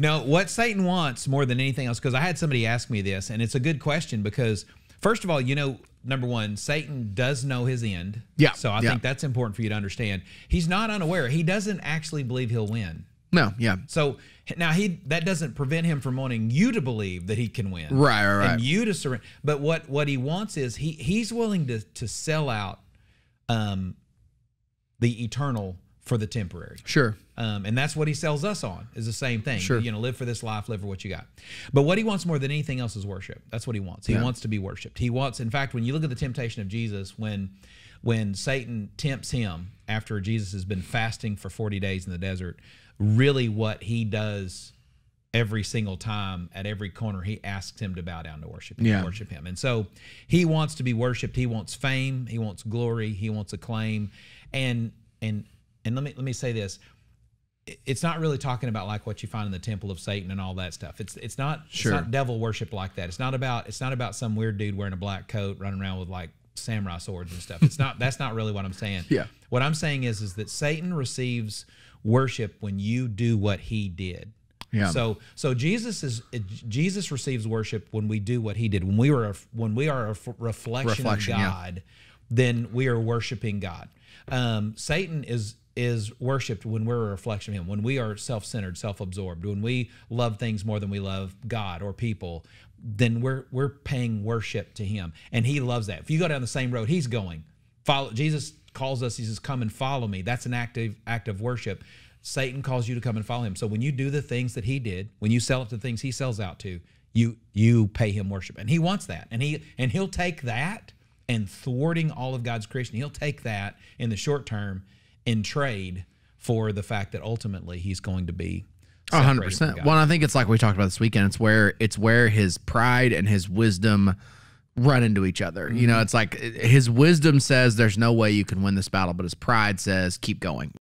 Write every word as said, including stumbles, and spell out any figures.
No, what Satan wants more than anything else, because I had somebody ask me this, and it's a good question because, first of all, you know, number one, Satan does know his end. Yeah. So I yeah. think that's important for you to understand. He's not unaware. He doesn't actually believe he'll win. No, yeah. So now he that doesn't prevent him from wanting you to believe that he can win. Right, right. And you to surrender. But what what he wants is he he's willing to to sell out um the eternal for the temporary. Sure. Um, and that's what he sells us on, is the same thing. Sure. You know, live for this life, live for what you got. But what he wants more than anything else is worship. That's what he wants. He yeah. wants to be worshiped. He wants, in fact, when you look at the temptation of Jesus, when when Satan tempts him after Jesus has been fasting for forty days in the desert, really what he does every single time at every corner, he asks him to bow down to worship him, yeah. worship him. And so he wants to be worshiped. He wants fame. He wants glory. He wants acclaim. And and and let me let me say this. It's not really talking about like what you find in the temple of Satan and all that stuff. It's it's not sure. it's not devil worship like that. It's not about it's not about some weird dude wearing a black coat running around with like samurai swords and stuff. It's not that's not really what I'm saying. Yeah. What I'm saying is is that Satan receives worship when you do what he did. Yeah. So so Jesus is Jesus receives worship when we do what he did. When we were when we are a reflection, reflection of God, yeah. then we are worshiping God. Um, Satan is is worshipped when we're a reflection of him, when we are self-centered, self-absorbed, when we love things more than we love God or people, then we're we're paying worship to him, and he loves that. If you go down the same road he's going, follow Jesus calls us, he says, come and follow me. That's an active act of worship. Satan calls you to come and follow him. So when you do the things that he did, when you sell up the things he sells out to, you you pay him worship, and he wants that, and he and he'll take that and thwarting all of God's creation. He'll take that in the short term in trade for the fact that ultimately he's going to be one hundred percent. Well, I think it's like we talked about this weekend. It's where it's where his pride and his wisdom run into each other. Mm-hmm. You know, it's like his wisdom says there's no way you can win this battle, but his pride says keep going.